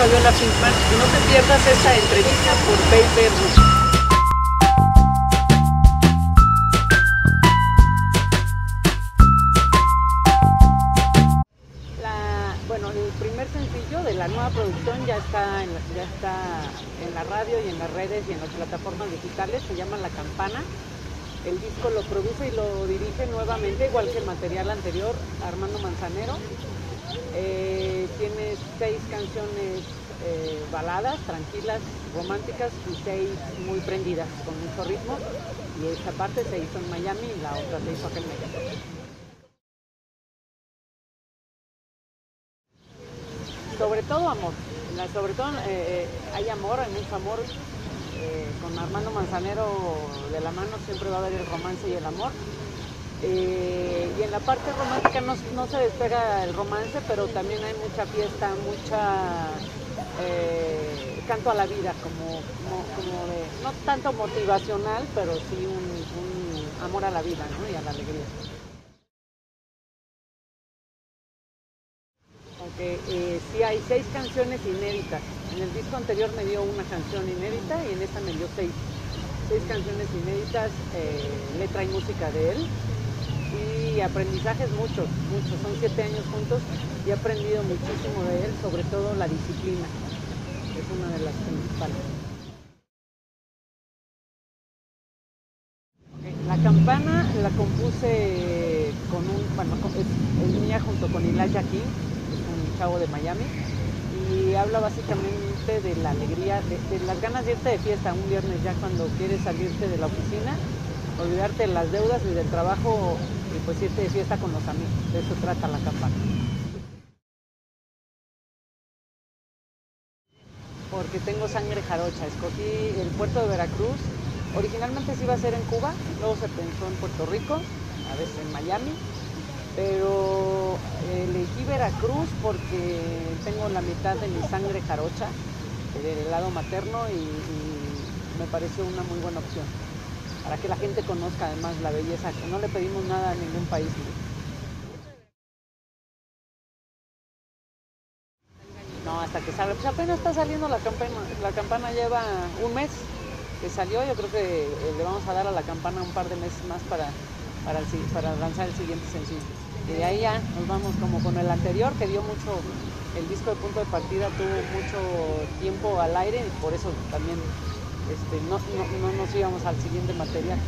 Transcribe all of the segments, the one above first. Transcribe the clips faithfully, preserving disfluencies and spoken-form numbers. Fabiola Finkmann. No te pierdas esta entrevista por P P R. La nueva producción ya está, en, ya está en la radio y en las redes y en las plataformas digitales, se llama La Campana. El disco lo produce y lo dirige nuevamente, igual que el material anterior, Armando Manzanero. Eh, tiene seis canciones eh, baladas, tranquilas, románticas y seis muy prendidas, con mucho ritmo. Y esta parte se hizo en Miami y la otra se hizo acá en México. Sobre todo amor, la, sobre todo eh, hay amor, hay mucho amor, eh, con Armando Manzanero de la mano siempre va a haber el romance y el amor. Eh, y en la parte romántica no, no se despega el romance, pero también hay mucha fiesta, mucha eh, canto a la vida, como, como, como de, no tanto motivacional, pero sí un, un amor a la vida, ¿no? Y a la alegría. Eh, eh, sí hay seis canciones inéditas. En el disco anterior me dio una canción inédita y en esta me dio seis. Seis canciones inéditas, eh, letra y música de él. Y aprendizajes muchos, muchos. Son siete años juntos y he aprendido muchísimo de él, sobre todo la disciplina. Es una de las principales. Okay. La Campana la compuse con un... Bueno, es, es mía junto con Elijah King, de Miami, y habla básicamente de la alegría, de, de las ganas de irte de fiesta un viernes ya cuando quieres salirte de la oficina, olvidarte de las deudas y del trabajo y pues irte de fiesta con los amigos. De eso trata La Campana. Porque tengo sangre jarocha, escogí el puerto de Veracruz. Originalmente se iba a hacer en Cuba, luego se pensó en Puerto Rico, a veces en Miami, pero elegí Veracruz porque tengo la mitad de mi sangre jarocha, del lado materno, y, y me pareció una muy buena opción, para que la gente conozca además la belleza, que no le pedimos nada a ningún país. No, hasta que salga, pues apenas está saliendo La Campana, La Campana lleva un mes que salió, yo creo que le vamos a dar a La Campana un par de meses más para... Para, el, para lanzar el siguiente sencillo. Y de ahí ya nos vamos como con el anterior, que dio mucho, el disco de punto de partida tuvo mucho tiempo al aire y por eso también este, no, no, no nos íbamos al siguiente material.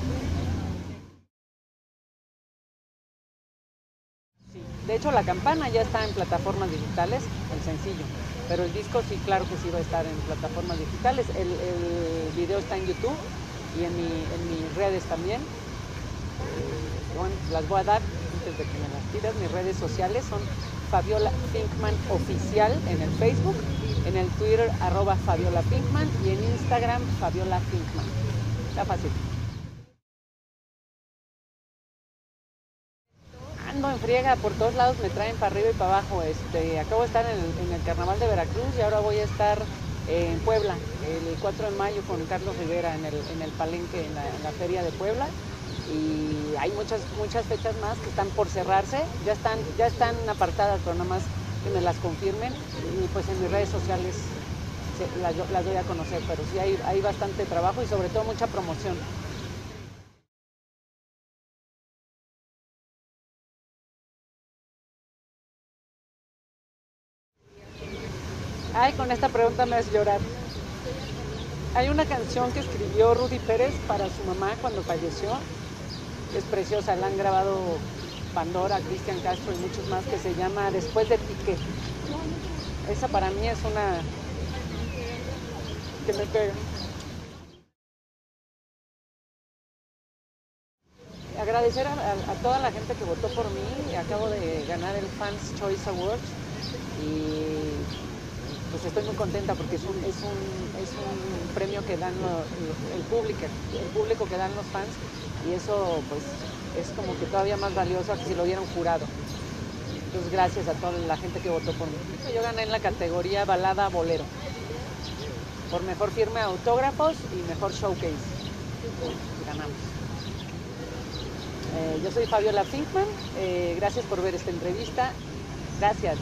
Sí. De hecho, La Campana ya está en plataformas digitales, el sencillo, pero el disco sí, claro que sí va a estar en plataformas digitales. El, el video está en YouTube y en, mi, en mis redes también. Bueno, las voy a dar antes de que me las tiras. Mis redes sociales son Fabiola Finkmann Oficial en el Facebook, en el Twitter arroba Fabiola Finkmann y en Instagram Fabiola Finkmann. Está fácil. Ando en friega, por todos lados me traen para arriba y para abajo. Este, acabo de estar en el, en el Carnaval de Veracruz y ahora voy a estar en Puebla el cuatro de mayo con Carlos Rivera en el, en el Palenque, en la, en la Feria de Puebla. Y hay muchas, muchas fechas más que están por cerrarse, ya están, ya están apartadas, pero nada más que me las confirmen y pues en mis redes sociales se, las, las doy a conocer, pero sí hay, hay bastante trabajo y sobre todo mucha promoción. Ay, con esta pregunta me hace llorar. Hay una canción que escribió Rudy Pérez para su mamá cuando falleció. Es preciosa, la han grabado Pandora, Christian Castro y muchos más, que se llama Después de Pique. Esa para mí es una que me pega. Agradecer a, a, a toda la gente que votó por mí. Acabo de ganar el Fans Choice Award y pues estoy muy contenta porque es un, es un, es un premio que dan lo, lo, el público, el público que dan los fans, y eso pues es como que todavía más valioso que si lo hubieran jurado. Entonces gracias a toda la gente que votó por mí. Yo gané en la categoría balada bolero, por mejor firme autógrafos y mejor showcase. Ganamos. Eh, yo soy Fabiola Finkmann, eh, gracias por ver esta entrevista. Gracias.